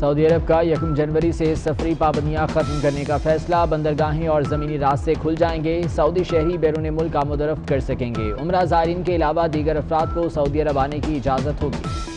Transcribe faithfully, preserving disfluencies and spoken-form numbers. Saudi अरब का यकम जनवरी से सफरी पाबंदियां खत्म करने का फैसला। बंदरगाहें और ज़मीनी रास्ते खुल जाएंगे। सऊदी शहरी बैरून मुल्क आमदोरफ्त कर सकेंगे। उम्रा ज़ायरीन के अलावा दीगर अफराद को सऊदी अरब आने की इजाज़त होगी।